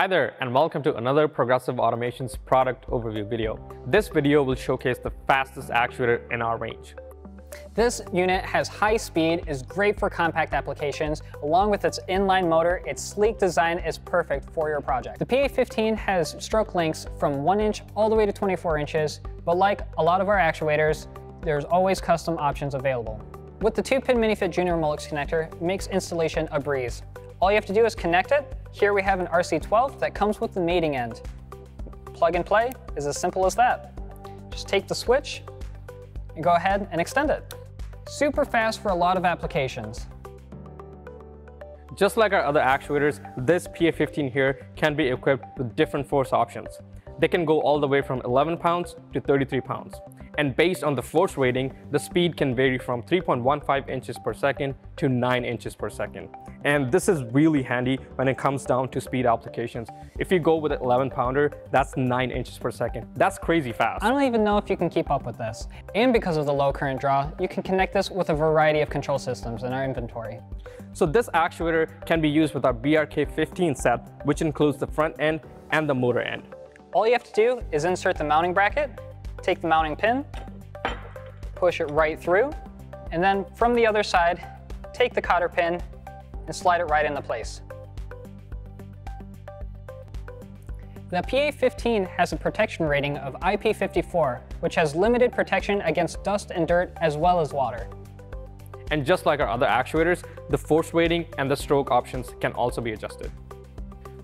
Hi there, and welcome to another Progressive Automations product overview video. This video will showcase the fastest actuator in our range. This unit has high speed, is great for compact applications. Along with its inline motor, its sleek design is perfect for your project. The PA-15 has stroke lengths from 1 inch all the way to 24 inches, but like a lot of our actuators, there's always custom options available. With the 2-pin Minifit Junior Molex connector, it makes installation a breeze. All you have to do is connect it. Here we have an RC-12 that comes with the mating end. Plug and play is as simple as that. Just take the switch and go ahead and extend it. Super fast for a lot of applications. Just like our other actuators, this PA-15 here can be equipped with different force options. They can go all the way from 11 pounds to 33 pounds. And based on the force rating, the speed can vary from 3.15 inches per second to 9 inches per second. And this is really handy when it comes down to speed applications. If you go with an 11 pounder, that's 9 inches per second. That's crazy fast. I don't even know if you can keep up with this. And because of the low current draw, you can connect this with a variety of control systems in our inventory. So this actuator can be used with our BRK-15 set, which includes the front end and the motor end. All you have to do is insert the mounting bracket, take the mounting pin, push it right through, and then from the other side, take the cotter pin and slide it right into place. The PA-15 has a protection rating of IP 54, which has limited protection against dust and dirt as well as water. And just like our other actuators, the force rating and the stroke options can also be adjusted.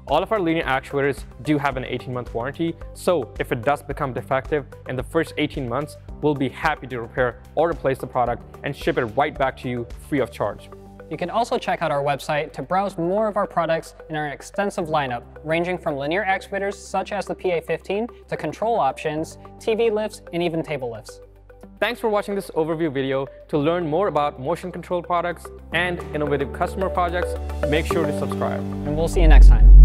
All of our linear actuators do have an 18-month warranty, so if it does become defective in the first 18 months, we'll be happy to repair or replace the product and ship it right back to you free of charge. You can also check out our website to browse more of our products in our extensive lineup, ranging from linear actuators such as the PA-15 to control options, TV lifts, and even table lifts. Thanks for watching this overview video. To learn more about motion control products and innovative customer projects, make sure to subscribe. And we'll see you next time.